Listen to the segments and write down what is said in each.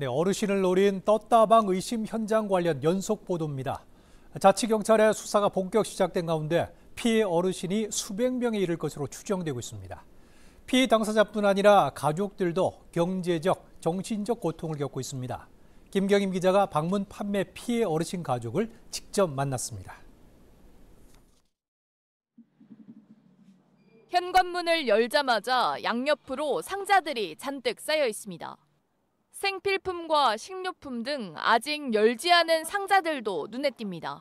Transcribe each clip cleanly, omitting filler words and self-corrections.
네, 어르신을 노린 떴다방 의심 현장 관련 연속 보도입니다. 자치경찰의 수사가 본격 시작된 가운데 피해 어르신이 수백 명에 이를 것으로 추정되고 있습니다. 피해 당사자뿐 아니라 가족들도 경제적, 정신적 고통을 겪고 있습니다. 김경임 기자가 방문 판매 피해 어르신 가족을 직접 만났습니다. 현관문을 열자마자 양옆으로 상자들이 잔뜩 쌓여 있습니다. 생필품과 식료품 등 아직 열지 않은 상자들도 눈에 띕니다.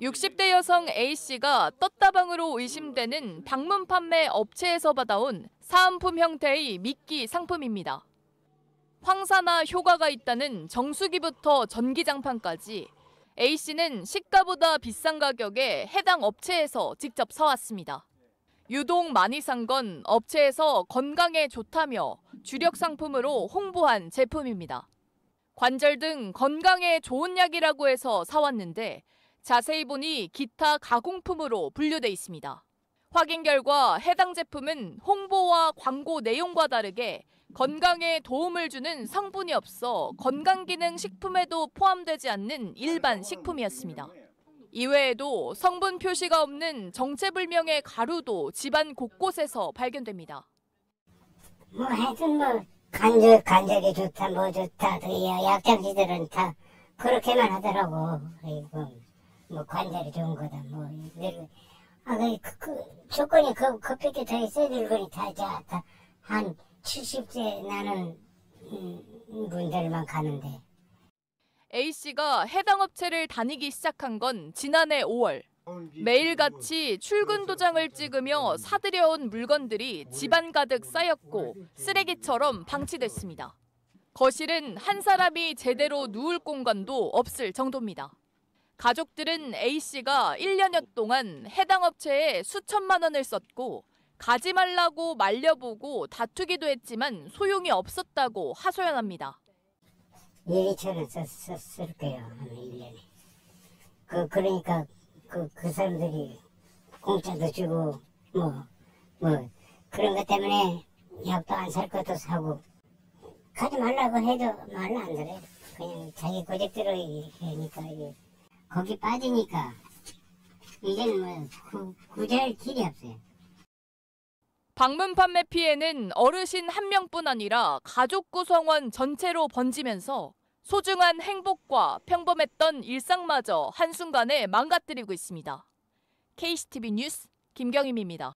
60대 여성 A씨가 떴다방으로 의심되는 방문 판매 업체에서 받아온 사은품 형태의 미끼 상품입니다. 황사나 효과가 있다는 정수기부터 전기장판까지 A씨는 시가보다 비싼 가격에 해당 업체에서 직접 사왔습니다. 유독 많이 산 건 업체에서 건강에 좋다며 주력 상품으로 홍보한 제품입니다. 관절 등 건강에 좋은 약이라고 해서 사왔는데 자세히 보니 기타 가공품으로 분류돼 있습니다. 확인 결과 해당 제품은 홍보와 광고 내용과 다르게 건강에 도움을 주는 성분이 없어 건강기능식품에도 포함되지 않는 일반 식품이었습니다. 이외에도 성분 표시가 없는 정체불명의 가루도 집안 곳곳에서 발견됩니다. 뭐 하여튼 뭐 관절이 좋다 뭐 좋다 그 약장시들은 다 그렇게만 하더라고. 뭐 관절이 좋은 거다 뭐 조건이 그밖에 더 있어야 늙은이 다 한 70세 나는 분들만 가는데. A씨가 해당 업체를 다니기 시작한 건 지난해 5월. 매일같이 출근 도장을 찍으며 사들여온 물건들이 집안 가득 쌓였고 쓰레기처럼 방치됐습니다. 거실은 한 사람이 제대로 누울 공간도 없을 정도입니다. 가족들은 A씨가 1년여 동안 해당 업체에 수천만 원을 썼고 가지 말라고 말려보고 다투기도 했지만 소용이 없었다고 하소연합니다. 2,000원 썼을 거예요, 한 1년에. 그러니까 그 사람들이 공짜도 주고 뭐 그런 것 때문에 약도 안 살 것도 사고 가지 말라고 해도 말을 안 들어요. 그냥 자기 고집대로 하니까 이게 거기 빠지니까 이제는 뭐 구제할 길이 없어요. 방문 판매 피해는 어르신 한 명뿐 아니라 가족 구성원 전체로 번지면서 소중한 행복과 평범했던 일상마저 한순간에 망가뜨리고 있습니다. KCTV 뉴스 김경임입니다.